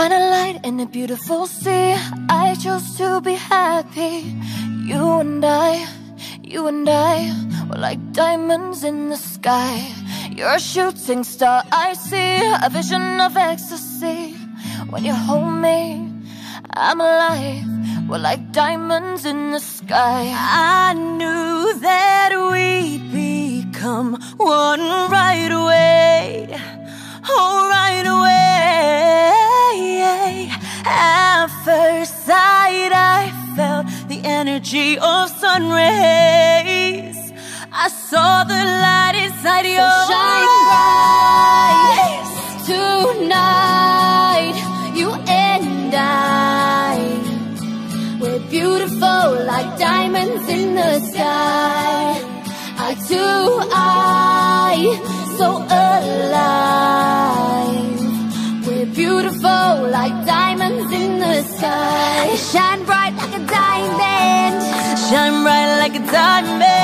find a light in a beautiful sea. I chose to be happy. You and I were like diamonds in the sky. You're a shooting star, I see a vision of ecstasy. When you hold me, I'm alive. We're like diamonds in the sky. I knew that we'd become one right away. Oh, right away. At first sight, I felt the energy of sun rays. I saw the light inside your eyes. So shine bright tonight, you and I. We're beautiful like diamonds in the sky. Our two eyes so alive. We're beautiful like diamonds in the sky. Shine bright like a diamond. Shine bright like a diamond.